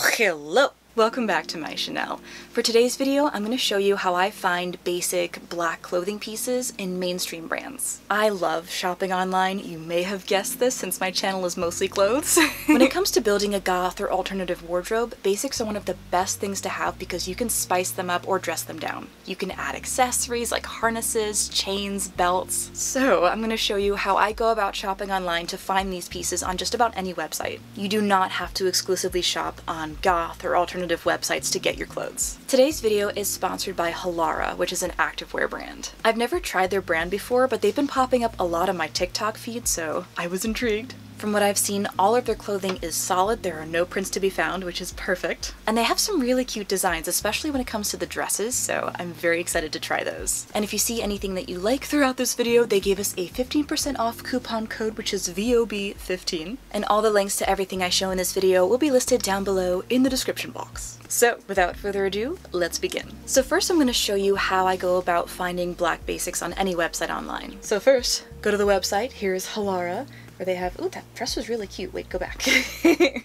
Well, hello! Welcome back to my Chanel. For today's video, I'm going to show you how I find basic black clothing pieces in mainstream brands. I love shopping online. You may have guessed this since my channel is mostly clothes. When it comes to building a goth or alternative wardrobe, basics are one of the best things to have because you can spice them up or dress them down. You can add accessories like harnesses, chains, belts. So I'm going to show you how I go about shopping online to find these pieces on just about any website. You do not have to exclusively shop on goth or alternative websites to get your clothes. Today's video is sponsored by Halara, which is an activewear brand. I've never tried their brand before, but they've been popping up a lot on my TikTok feed, so I was intrigued. From what I've seen, all of their clothing is solid. There are no prints to be found, which is perfect. And they have some really cute designs, especially when it comes to the dresses, so I'm very excited to try those. And if you see anything that you like throughout this video, they gave us a 15% off coupon code, which is VOB15. And all the links to everything I show in this video will be listed down below in the description box. So without further ado, let's begin. So first I'm going to show you how I go about finding black basics on any website online. So first, go to the website. Here's Halara, where they have, ooh, that dress was really cute. Wait, go back.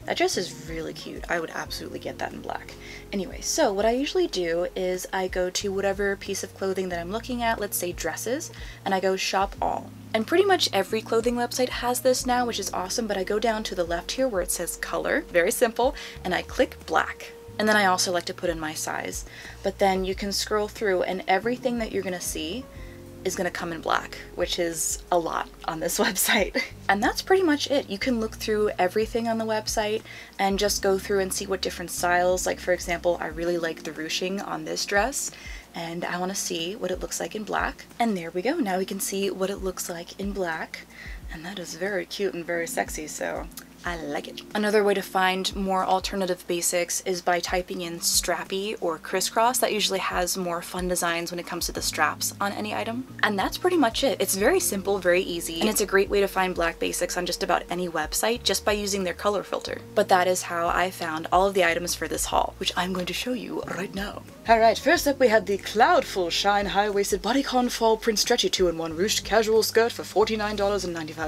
That dress is really cute. I would absolutely get that in black. Anyway, so what I usually do is I go to whatever piece of clothing that I'm looking at, let's say dresses, and I go shop all. And pretty much every clothing website has this now, which is awesome, but I go down to the left here where it says color, very simple, and I click black. And then I also like to put in my size. But then you can scroll through and everything that you're gonna see is gonna come in black, which is a lot on this website. And that's pretty much it. You can look through everything on the website and just go through and see what different styles, like for example, I really like the ruching on this dress and I wanna see what it looks like in black. And there we go, now we can see what it looks like in black. And that is very cute and very sexy, so I like it. Another way to find more alternative basics is by typing in strappy or crisscross. That usually has more fun designs when it comes to the straps on any item. And that's pretty much it. It's very simple, very easy, and it's a great way to find black basics on just about any website just by using their color filter. But that is how I found all of the items for this haul, which I'm going to show you right now. Alright, first up we had the Cloudful Shine High-Waisted Bodycon Fall Print Stretchy 2-in-1 Ruched Casual Skirt for $49.95.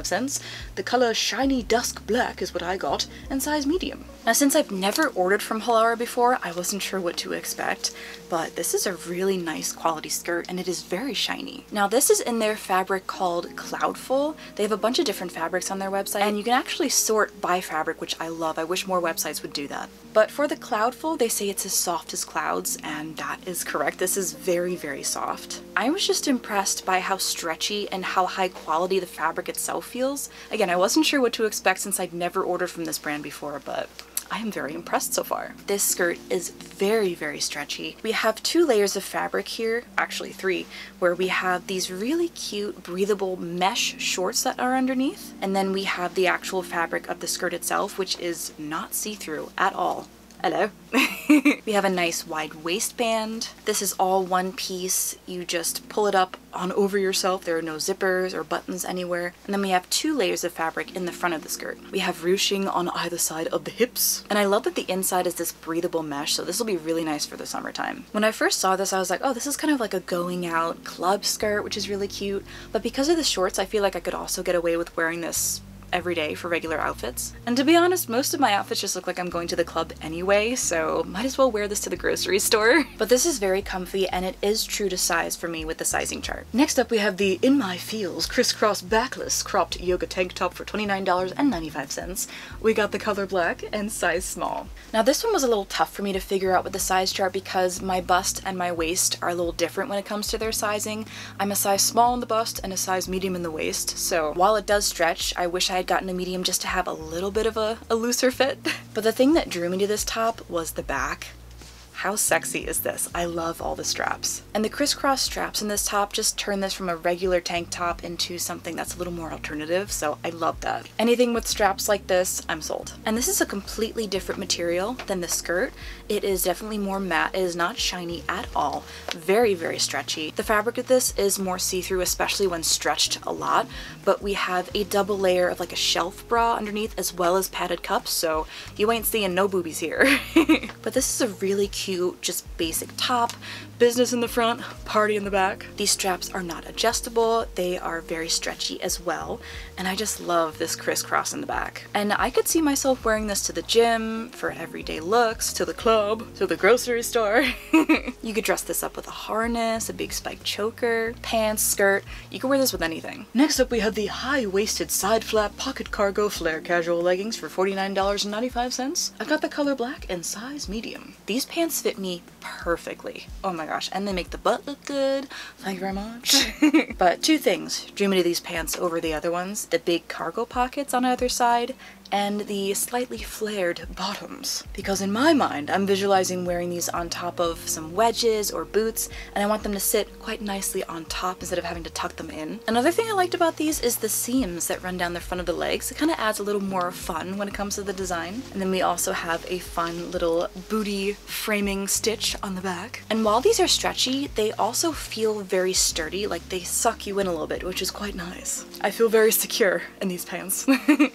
The color Shiny Dusk Black is what I got, and size medium. Now, since I've never ordered from Halara before, I wasn't sure what to expect, but this is a really nice quality skirt and it is very shiny. Now, this is in their fabric called Cloudful. They have a bunch of different fabrics on their website and you can actually sort by fabric, which I love. I wish more websites would do that. But for the Cloudful, they say it's as soft as clouds, and that is correct. This is very, very soft. I was just impressed by how stretchy and how high quality the fabric itself feels. Again, I wasn't sure what to expect since I'd never ordered from this brand before, but I am very impressed so far. This skirt is very, very stretchy. We have two layers of fabric here, actually three, where we have these really cute breathable mesh shorts that are underneath, and then we have the actual fabric of the skirt itself, which is not see-through at all. Hello. We have a nice wide waistband. This is all one piece. You just pull it up on over yourself. There are no zippers or buttons anywhere. And then we have two layers of fabric in the front of the skirt. We have ruching on either side of the hips. And I love that the inside is this breathable mesh, so this will be really nice for the summertime. When I first saw this, I was like, oh, this is kind of like a going out club skirt, which is really cute. But because of the shorts, I feel like I could also get away with wearing this every day for regular outfits. And to be honest, most of my outfits just look like I'm going to the club anyway, so might as well wear this to the grocery store. But this is very comfy and it is true to size for me with the sizing chart. Next up we have the In My Feels Crisscross Backless Cropped Yoga Tank Top for $29.95. We got the color black and size small. Now this one was a little tough for me to figure out with the size chart because my bust and my waist are a little different when it comes to their sizing. I'm a size small in the bust and a size medium in the waist, so while it does stretch, I wish I had gotten a medium just to have a little bit of a looser fit. But the thing that drew me to this top was the back. How sexy is this? I love all the straps. And the crisscross straps in this top just turn this from a regular tank top into something that's a little more alternative, so I love that. Anything with straps like this, I'm sold. And this is a completely different material than the skirt. It is definitely more matte. It is not shiny at all. Very, very stretchy. The fabric of this is more see-through, especially when stretched a lot, but we have a double layer of like a shelf bra underneath as well as padded cups, so you ain't seeing no boobies here. But this is a really cute cute, just basic top. Business in the front, party in the back. These straps are not adjustable. They are very stretchy as well. And I just love this crisscross in the back. And I could see myself wearing this to the gym, for everyday looks, to the club, to the grocery store. You could dress this up with a harness, a big spiked choker, pants, skirt. You could wear this with anything. Next up, we have the high-waisted side flap pocket cargo flare casual leggings for $49.95. I've got the color black and size medium. These pants fit me perfectly. Oh my gosh, and they make the butt look good. Thank you very much. But two things drew me to these pants over the other ones: the big cargo pockets on either side and the slightly flared bottoms. Because in my mind, I'm visualizing wearing these on top of some wedges or boots, and I want them to sit quite nicely on top instead of having to tuck them in. Another thing I liked about these is the seams that run down the front of the legs. It kind of adds a little more fun when it comes to the design. And then we also have a fun little booty framing stitch on the back. And while these are stretchy, they also feel very sturdy, like they suck you in a little bit, which is quite nice. I feel very secure in these pants.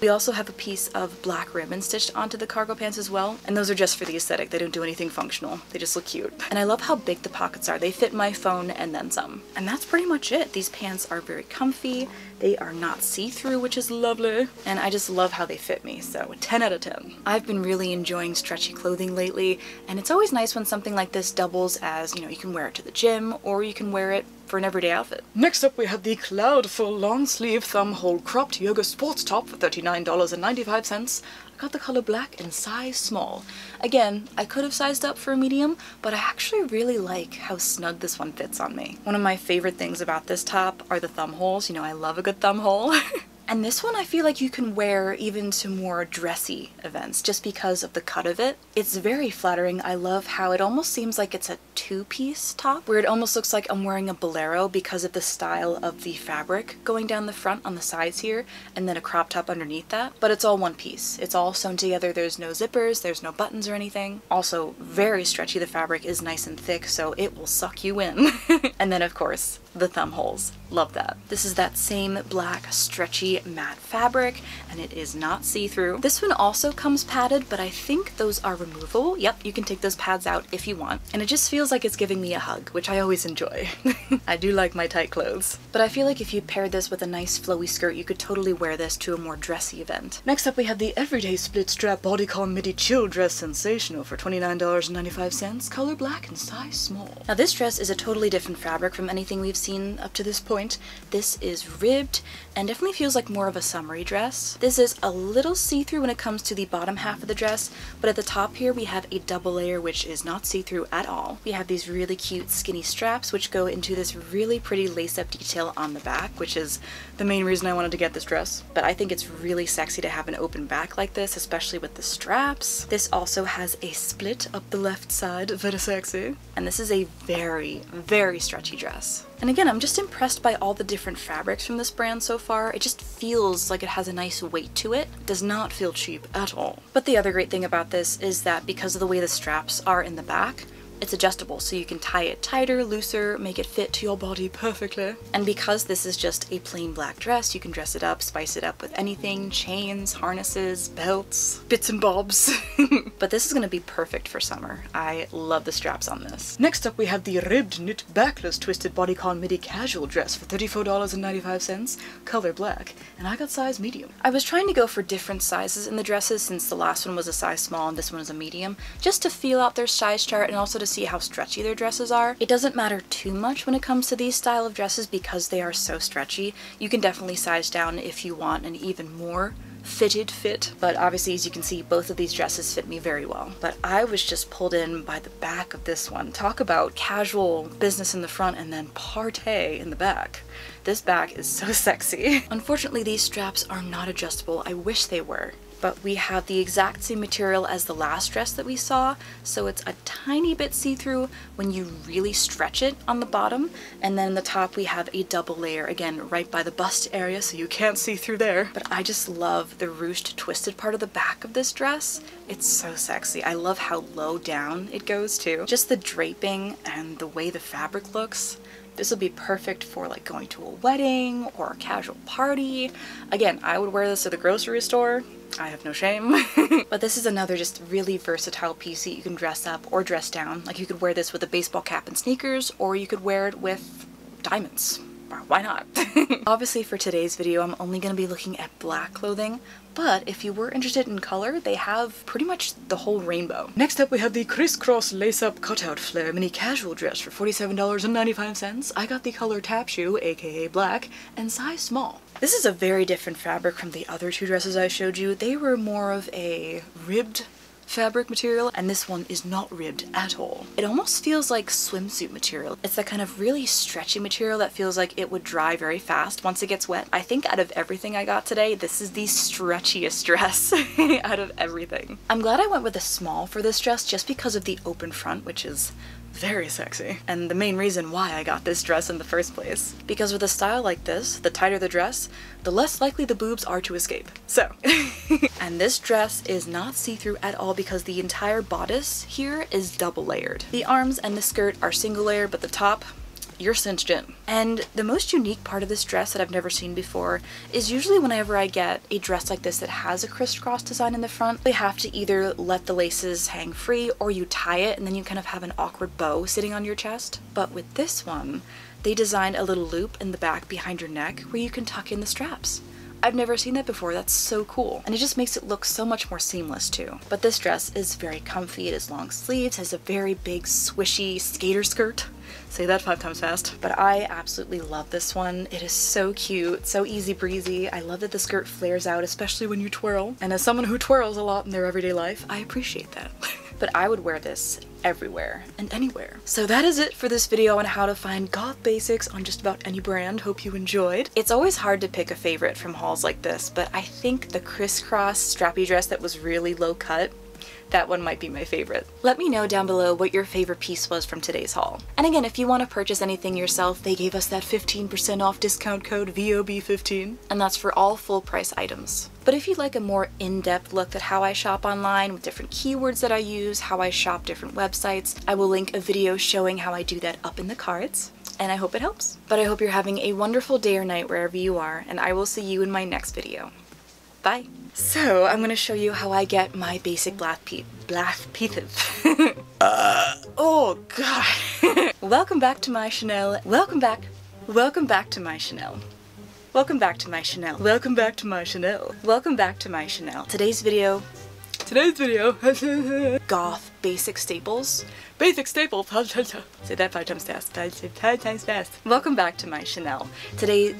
We also have a piece of black ribbon stitched onto the cargo pants as well, and those are just for the aesthetic. They don't do anything functional. They just look cute. And I love how big the pockets are. They fit my phone and then some. And that's pretty much it. These pants are very comfy. They are not see-through, which is lovely, and I just love how they fit me, so 10 out of 10. I've been really enjoying stretchy clothing lately, and it's always nice when something like this doubles as, you know, you can wear it to the gym, or you can wear it for an everyday outfit. Next up, we have the Cloudful Long Sleeve Thumbhole Cropped Yoga Sports Top for $39.95. I got the color black and size small. Again, I could have sized up for a medium, but I actually really like how snug this one fits on me. One of my favorite things about this top are the thumb holes. You know, I love a good thumb hole. And this one I feel like you can wear even to more dressy events just because of the cut of it. It's very flattering. I love how it almost seems like it's a two-piece top, where it almost looks like I'm wearing a bolero because of the style of the fabric going down the front on the sides here, and then a crop top underneath that. But it's all one piece. It's all sewn together. There's no zippers, there's no buttons or anything. Also very stretchy. The fabric is nice and thick, so it will suck you in. And then of course, the thumb holes. Love that. This is that same black stretchy matte fabric, and it is not see-through. This one also comes padded, but I think those are removable. Yep, you can take those pads out if you want. And it just feels like it's giving me a hug, which I always enjoy. I do like my tight clothes. But I feel like if you paired this with a nice flowy skirt, you could totally wear this to a more dressy event. Next up, we have the Everyday Split Strap Bodycon Midi Chill Dress Sensational for $29.95, color black and size small. Now this dress is a totally different fabric from anything we've seen up to this point. This is ribbed and definitely feels like more of a summery dress. This is a little see-through when it comes to the bottom half of the dress, but at the top here we have a double layer which is not see-through at all. We have these really cute skinny straps which go into this really pretty lace-up detail on the back, which is the main reason I wanted to get this dress. But I think it's really sexy to have an open back like this, especially with the straps. This also has a split up the left side, very sexy. And this is a very, very stretchy dress. And again, I'm just impressed by all the different fabrics from this brand so far. It just feels like it has a nice weight to it. It does not feel cheap at all. But the other great thing about this is that because of the way the straps are in the back, it's adjustable, so you can tie it tighter, looser, make it fit to your body perfectly. And because this is just a plain black dress, you can dress it up, spice it up with anything: chains, harnesses, belts, bits and bobs. But this is gonna be perfect for summer. I love the straps on this. Next up, we have the ribbed knit backless twisted bodycon midi casual dress for $34.95, color black, and I got size medium. I was trying to go for different sizes in the dresses since the last one was a size small and this one is a medium, just to feel out their size chart and also to see how stretchy their dresses are. It doesn't matter too much when it comes to these style of dresses because they are so stretchy. You can definitely size down if you want an even more fitted fit, but obviously, as you can see, both of these dresses fit me very well. But I was just pulled in by the back of this one. Talk about casual business in the front and then party in the back. This back is so sexy. Unfortunately, these straps are not adjustable. I wish they were. But we have the exact same material as the last dress that we saw, so it's a tiny bit see-through when you really stretch it on the bottom, and then the top we have a double layer, again right by the bust area, so you can't see through there. But I just love the ruched twisted part of the back of this dress. It's so sexy. I love how low down it goes too. Just the draping and the way the fabric looks. This will be perfect for like going to a wedding or a casual party. Again, I would wear this to the grocery store. I have no shame. But this is another just really versatile piece that you can dress up or dress down. Like you could wear this with a baseball cap and sneakers, or you could wear it with diamonds. Why not? Obviously for today's video, I'm only going to be looking at black clothing, but if you were interested in color, they have pretty much the whole rainbow. Next up, we have the crisscross lace-up cutout flare mini casual dress for $47.95. I got the color tap shoe, aka black, and size small. This is a very different fabric from the other two dresses I showed you. They were more of a ribbed fabric material, and this one is not ribbed at all. It almost feels like swimsuit material. It's that kind of really stretchy material that feels like it would dry very fast once it gets wet. I think out of everything I got today, this is the stretchiest dress out of everything. I'm glad I went with a small for this dress just because of the open front, which is very sexy, and the main reason why I got this dress in the first place. Because with a style like this, the tighter the dress, the less likely the boobs are to escape. So, and this dress is not see-through at all because the entire bodice here is double layered. The arms and the skirt are single layered, but the top, you're cinched in. And the most unique part of this dress that I've never seen before is usually whenever I get a dress like this that has a crisscross design in the front, they have to either let the laces hang free or you tie it and then you kind of have an awkward bow sitting on your chest. But with this one, they designed a little loop in the back behind your neck where you can tuck in the straps. I've never seen that before. That's so cool. And it just makes it look so much more seamless too. But this dress is very comfy. It has long sleeves, has a very big swishy skater skirt. Say that 5 times fast. But I absolutely love this one. It is so cute, so easy breezy. I love that the skirt flares out, especially when you twirl. And as someone who twirls a lot in their everyday life, I appreciate that. But I would wear this everywhere and anywhere. So that is it for this video on how to find goth basics on just about any brand. Hope you enjoyed. It's always hard to pick a favorite from hauls like this, but I think the crisscross strappy dress that was really low cut, that one might be my favorite. Let me know down below what your favorite piece was from today's haul. And again, if you want to purchase anything yourself, they gave us that 15% off discount code VOB15, and that's for all full price items. But if you'd like a more in-depth look at how I shop online with different keywords that I use, how I shop different websites, I will link a video showing how I do that up in the cards, and I hope it helps. But I hope you're having a wonderful day or night wherever you are, and I will see you in my next video. Bye. So I'm gonna show you how I get my basic black pieces. Oh god. Welcome back to my Chanel. Welcome back to my Chanel. Welcome back to my Chanel. Welcome back to my Chanel. Welcome back to my Chanel. Today's video. Goth basic staples. Basic staples. Say that 5 times fast. 5 times fast. Welcome back to my Chanel. Today.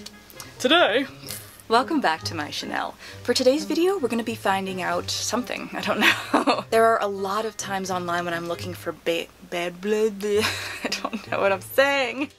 Welcome back to my Chanel. For today's video, we're gonna be finding out something. I don't know. There are a lot of times online when I'm looking for I don't know what I'm saying.